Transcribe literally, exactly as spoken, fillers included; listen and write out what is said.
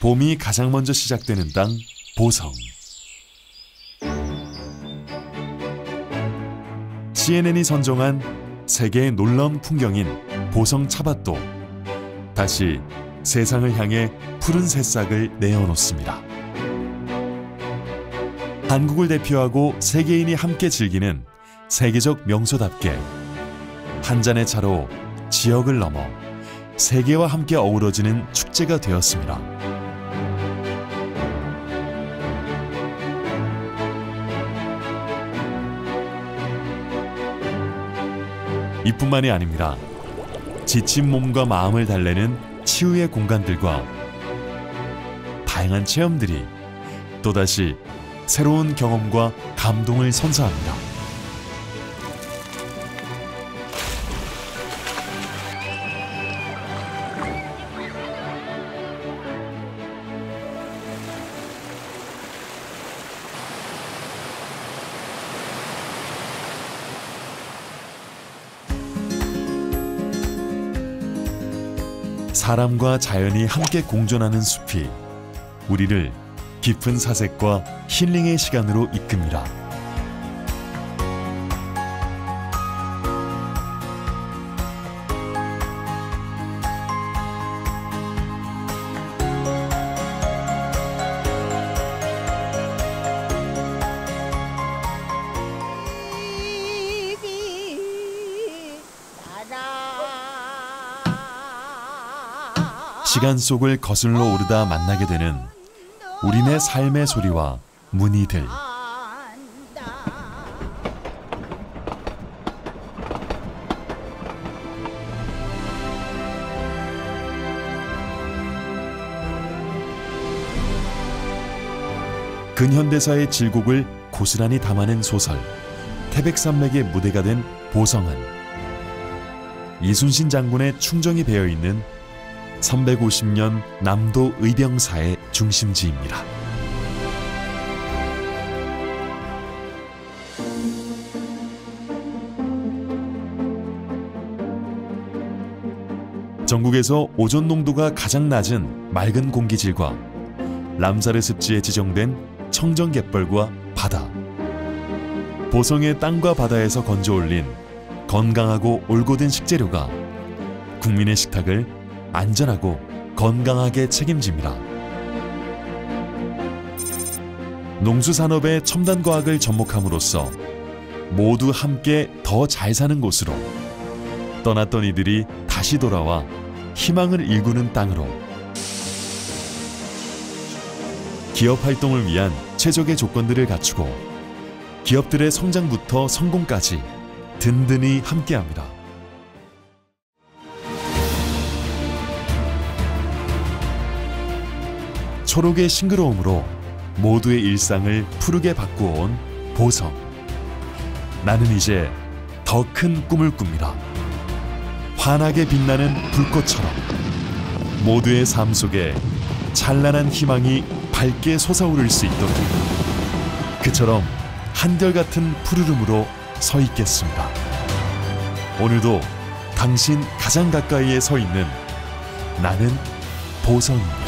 봄이 가장 먼저 시작되는 땅, 보성. 씨엔엔이 선정한 세계의 놀라운 풍경인 보성 차밭도 다시 세상을 향해 푸른 새싹을 내어놓습니다. 한국을 대표하고 세계인이 함께 즐기는 세계적 명소답게 한 잔의 차로 지역을 넘어 세계와 함께 어우러지는 축제가 되었습니다. 이뿐만이 아닙니다. 지친 몸과 마음을 달래는 치유의 공간들과 다양한 체험들이 또다시 새로운 경험과 감동을 선사합니다. 사람과 자연이 함께 공존하는 숲이 우리를 깊은 사색과 힐링의 시간으로 이끕니다. 시간 속을 거슬러 오르다 만나게 되는 우리네 삶의 소리와 무늬들. 근현대사의 질곡을 고스란히 담아낸 소설 태백산맥의 무대가 된 보성은 이순신 장군의 충정이 배어있는 삼백오십 년 남도 의병사의 중심지입니다. 전국에서 오존 농도가 가장 낮은 맑은 공기질과 람사르 습지에 지정된 청정갯벌과 바다, 보성의 땅과 바다에서 건져올린 건강하고 올곧은 식재료가 국민의 식탁을 안전하고 건강하게 책임집니다. 농수산업의 첨단과학을 접목함으로써 모두 함께 더 잘 사는 곳으로, 떠났던 이들이 다시 돌아와 희망을 일구는 땅으로, 기업 활동을 위한 최적의 조건들을 갖추고 기업들의 성장부터 성공까지 든든히 함께합니다. 초록의 싱그러움으로 모두의 일상을 푸르게 바꾸어온 보성. 나는 이제 더 큰 꿈을 꿉니다. 환하게 빛나는 불꽃처럼 모두의 삶 속에 찬란한 희망이 밝게 솟아오를 수 있도록 그처럼 한결같은 푸르름으로 서 있겠습니다. 오늘도 당신 가장 가까이에 서 있는 나는 보성입니다.